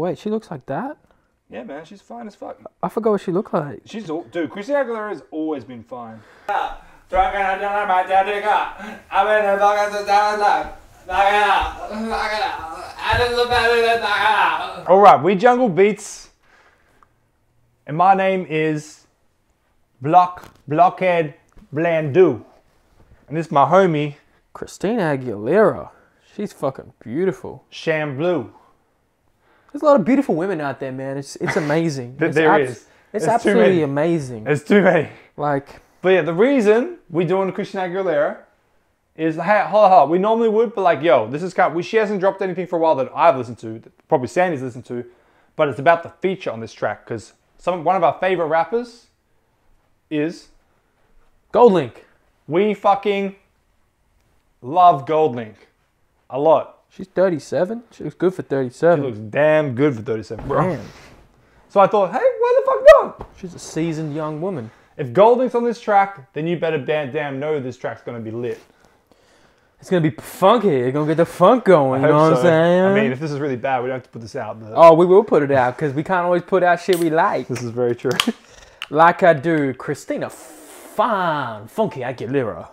Wait, she looks like that? Yeah, man, she's fine as fuck. I forgot what she looked like. She's all, dude, Christina Aguilera has always been fine. All right, we Jungle Beats, and my name is Blockhead Blandu, and this is my homie Christina Aguilera. She's fucking beautiful. Shamblu. There's a lot of beautiful women out there, man. It's amazing. It's absolutely amazing. There's too many. Like, but yeah, the reason we're doing Christina Aguilera is, hey, hold on. We normally would, but like, yo, this is kind of, she hasn't dropped anything for a while that I've listened to, that probably Sandy's listened to, but it's about the feature on this track because one of our favorite rappers is Goldlink. We fucking love Goldlink a lot. She's 37. She looks good for 37. She looks damn good for 37, bro. Damn. So I thought, hey, where the fuck not? She's a seasoned young woman. If Goldlink's on this track, then you better damn know this track's gonna be lit. It's gonna be funky. You're gonna get the funk going. You know what I'm saying? I mean, if this is really bad, we don't have to put this out. But... oh, we will put it out because we can't always put out shit we like. This is very true. Like I do, Christina, fine, funky Aguilera,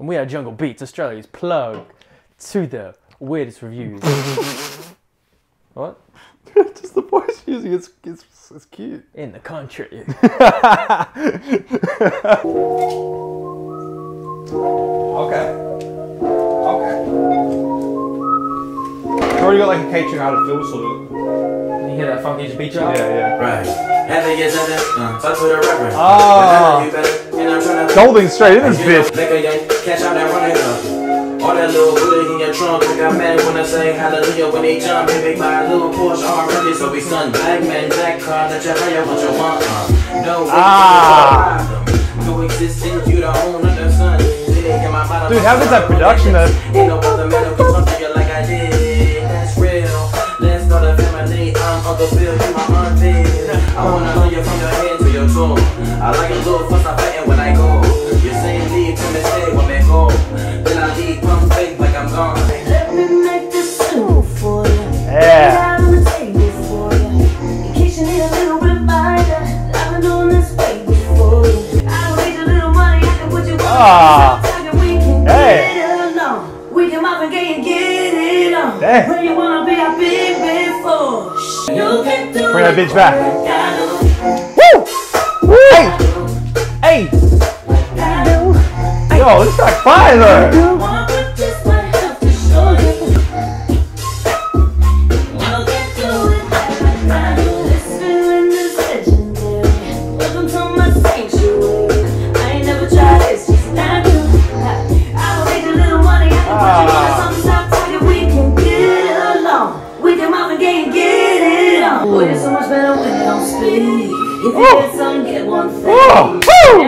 and we are Jungle Beats, Australia's plug to the weirdest reviews. What? Just the voice using it's cute. In the country. Okay. Okay. You've already got like a Kay Trinata feel sort of. You hear that funky beat drop? Yeah, yeah. Right. And they get fuck with a reference. Oh. Golding straight in this bitch. All that little bullet in your trunk, like I'm mad when I say hallelujah when they jump. They make my little Porsche already, so we son black man, black car, let your hire what you want. No, no existence, you the owner, the sun. Dude, how does that production though? Ain't no other man who can talk to you like I did. That's real. Let's start a family. I'm Uncle Bill, you my auntie. I wanna know you from your head to your toe. I like a little fuss, I'm fighting when I go. You're saying leave to me, stay when they go. Let me make this simple for you. Yeah. I'm gonna take it for you. In case you need a little reminder, I've been doing this way before you. I don't need a little money, I can put you on. We can get it on. We can mop and get it on. Where you wanna be, I've been before. You can do it. Bring that bitch back. Woo! Woo! Hey! Hey! Yo, this is like fire though.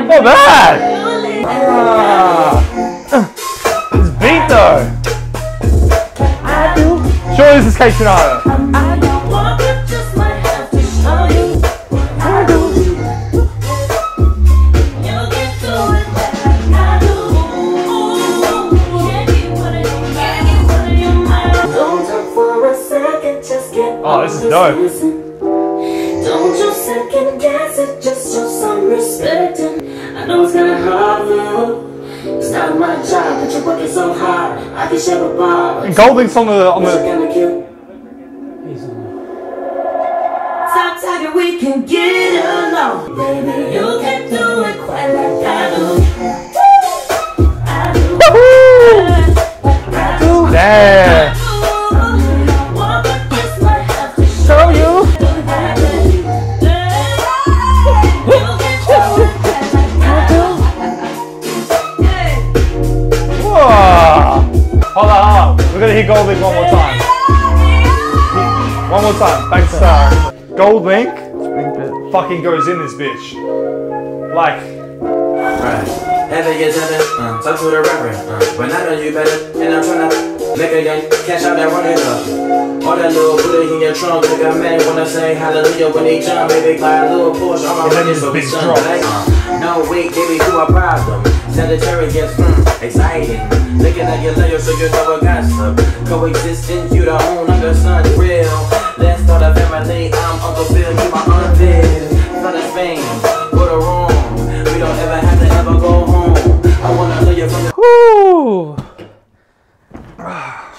Not bad! This beat though! Surely this is Kay Trinata. Oh, this is dope. Don't you second guess it, just show some respect. I know it's kinda hard for you. It's not my job, but you're working so hard. I can share a bar. And Golding's on the Sometimes we can get along. Baby, you can do it quite like I do. Damn. We're gonna hit Goldlink one more time. One more time, back to start. Goldlink fucking goes in this bitch. Like, right. Heavy gets in it, talk to the reverend. When I know you better, and I'm trying to make a young catch out that running up. All that little bullet in your trunk, like a man when I say hallelujah when they jump. Baby, buy a little Porsche on my windows so we jump. No, wait, baby, you a problem. Sanitary gets exciting. Looking at your layer so you know I got some. Coexistence, you the own under sun real. Let's start a family. I'm Uncle Phil, you my aunt Viv. Son of Spain, go to Rome. We don't ever have to ever go home. I wanna know you from the. Woo!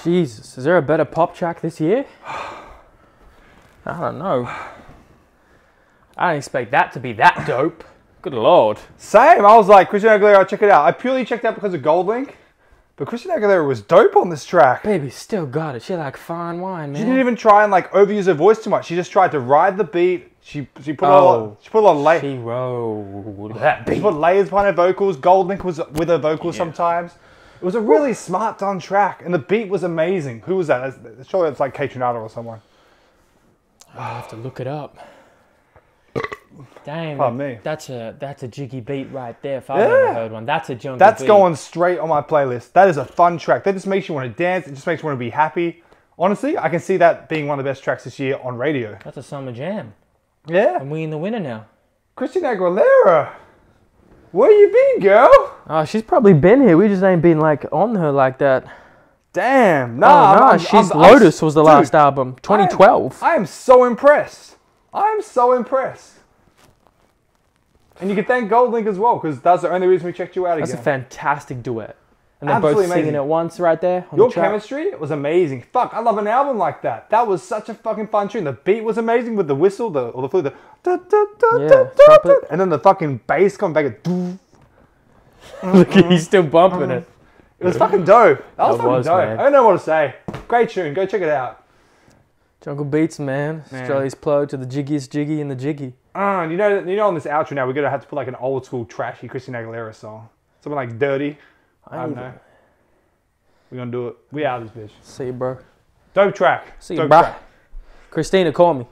Jesus, is there a better pop track this year? I don't know. I didn't expect that to be that dope. Good lord. Same, I was like, Christina Aguilera, check it out. I purely checked it out because of Goldlink. But Christina Aguilera was dope on this track. Baby still got it. She like fine wine, man. She didn't even try and like overuse her voice too much. She just tried to ride the beat. She put a lot of layers. She rolled that beat. She put layers behind her vocals. Goldlink was with her vocals sometimes. It was a really smart done track, and the beat was amazing. Who was that? Surely it's like Kay Trinata or someone. I'll have to look it up. Damn, pardon me. That's a jiggy beat right there. If I ever heard one, that's a jungle. That's beat. Going straight on my playlist. That is a fun track. That just makes you want to dance. It just makes you want to be happy. Honestly, I can see that being one of the best tracks this year on radio. That's a summer jam. Yeah, and we in the winter now. Christina Aguilera, where you been, girl? Oh, she's probably been here. We just ain't been like on her like that. Damn, nah, oh, no, she's Lotus was the last album, 2012. I am so impressed. I am so impressed. And you can thank Goldlink as well, because that's the only reason we checked you out again. That's a fantastic duet. And they're both singing at once right there. Your chemistry was amazing. Fuck, I love an album like that. That was such a fucking fun tune. The beat was amazing with the whistle, the flute, the da, da, da, yeah, da, da, and then the fucking bass come back. Look, he's still bumping it. It was fucking dope. That was fucking dope. Man. I don't know what to say. Great tune. Go check it out. Jungle Beats, man. Australia's plug to the jiggiest jiggy and the jiggy. You know, on this outro now, we're going to have to put like an old school trashy Christina Aguilera song. Something like Dirty. I don't know. We're going to do it. We out of this bitch. See you, bro. Dope track. See you, bro. Christina, call me.